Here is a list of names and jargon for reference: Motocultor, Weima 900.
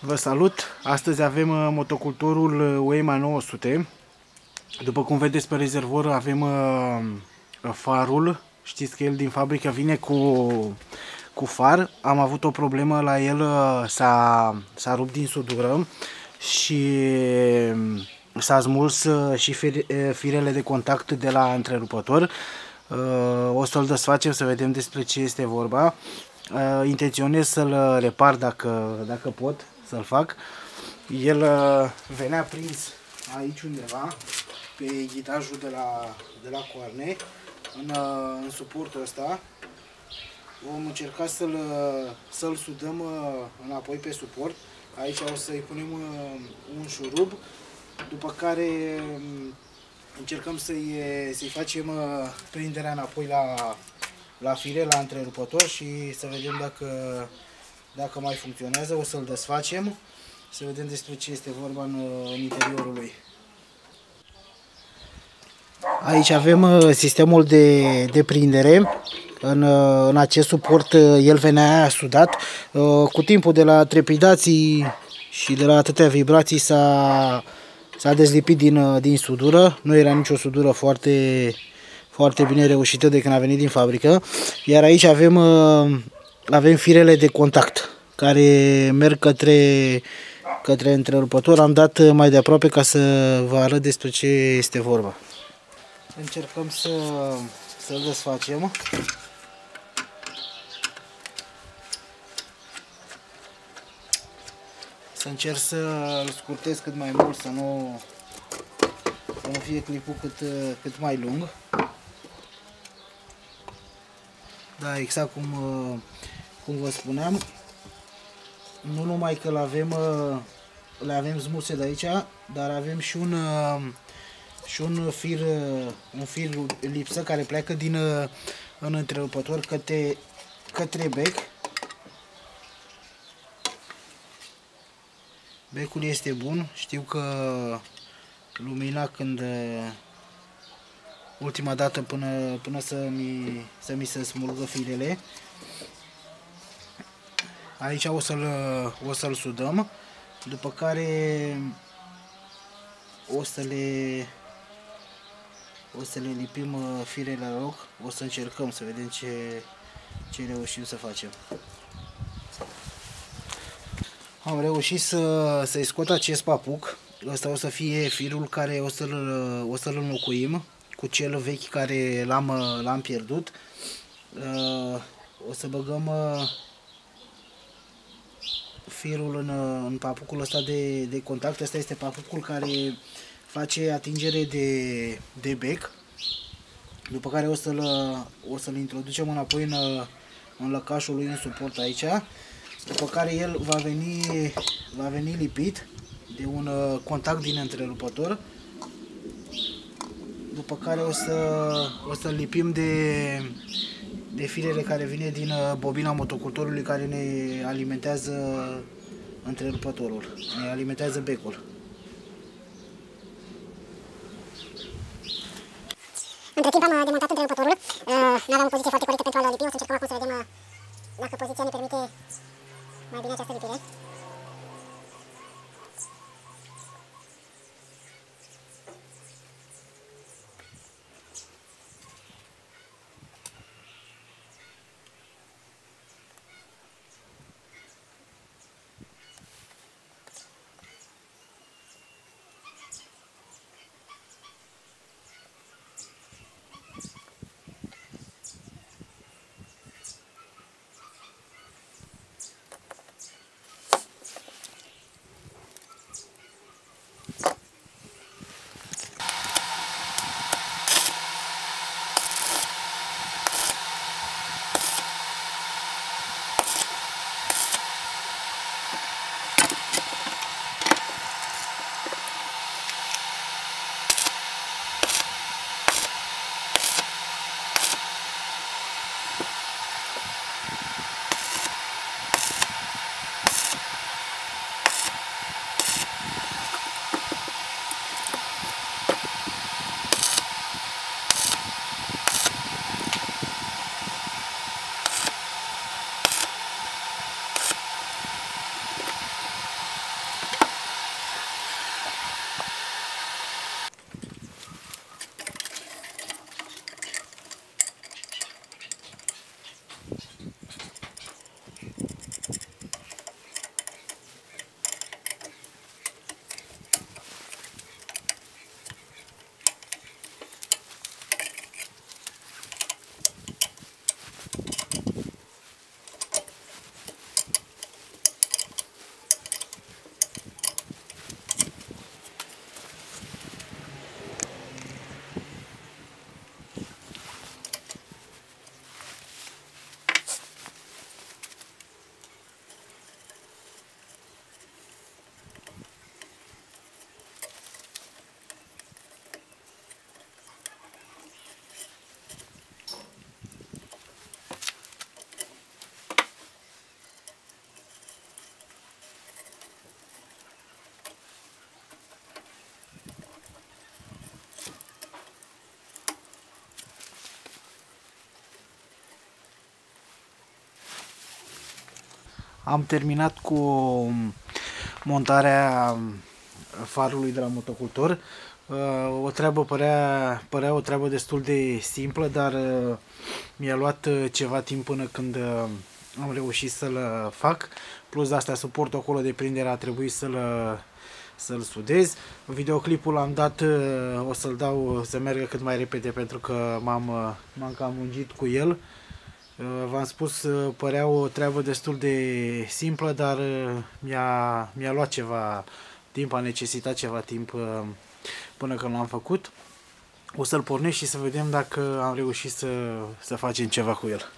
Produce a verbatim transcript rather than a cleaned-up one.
Vă salut! Astăzi avem motocultorul Weima nouă sute. După cum vedeți pe rezervor avem farul. Știți că el din fabrică vine cu, cu far. Am avut o problemă la el, s-a rupt din sudură și s-a smuls și firele de contact de la întrerupător. O să-l desfacem să vedem despre ce este vorba. Intenționez să-l repar dacă, dacă pot să-l fac. El venea prins aici undeva pe ghidajul de la, de la coarne, în, în suportul ăsta. Vom încerca să-l să-l sudăm înapoi pe suport. Aici o să-i punem un șurub, după care încercăm să-i să-i facem prinderea înapoi la la fire, la întrerupător, și să vedem dacă, dacă mai funcționează. O să-l desfacem, să vedem despre ce este vorba în, în interiorul lui. Aici avem sistemul de, de prindere. În, în acest suport el venea sudat. Cu timpul, de la trepidații și de la atâtea vibrații, s-a s-a dezlipit din, din sudură. Nu era nicio sudură foarte... foarte bine reușită de când a venit din fabrică. Iar aici avem, avem firele de contact care merg către, către întrerupător. Am dat mai de aproape ca să vă arăt despre ce este vorba. Încercăm să, să-l desfacem. Să încerc să-l scurtez cât mai mult, să nu, să nu fie clipul cât, cât mai lung. Da, exact cum, cum vă spuneam, nu numai că le avem, le avem smulse de aici, dar avem și un, și un fir, un fir lipsă care pleacă din în întrerupător către, către bec. Becul este bun, știu că lumina când... Ultima dată până, până să, mi, să mi se smulgă firele. Aici o să-l o să-l sudăm, după care o să le o să le lipim firele la loc. O să încercăm să vedem ce, ce reușim să facem. Am reușit să, să-i scot acest papuc. Ăsta o să fie firul care o să-l o să-l înlocuim cu cel vechi care l-am pierdut. O să băgăm firul în, în papucul ăsta de, de contact. Ăsta este papucul care face atingere de, de bec, după care o să-l o să-l introducem înapoi în, în lăcașul lui, în suport aici, după care el va veni, va veni lipit de un contact din întrerupător, după care o să o să lipim de, de firele care vine din bobina motocultorului care ne alimentează întrerupătorul, ne alimentează becul. Între timp am demontat întrerupătorul, n-aveam o poziție foarte corectă pentru a-l lipi. O să încercăm acum să vedem dacă poziția ne permite mai bine această lipire. Am terminat cu montarea farului de la motocultor. O treabă părea, părea o treabă destul de simplă, dar mi-a luat ceva timp până când am reușit să-l fac. Plus de asta, suportul acolo de prindere a trebuit să-l să-l sudez. Videoclipul l-am dat, o să-l dau să meargă cât mai repede pentru că m-am cam lungit cu el. V-am spus, părea o treabă destul de simplă, dar mi-a mi-a luat ceva timp, a necesitat ceva timp până când l-am făcut. O să-l pornesc și să vedem dacă am reușit să, să facem ceva cu el.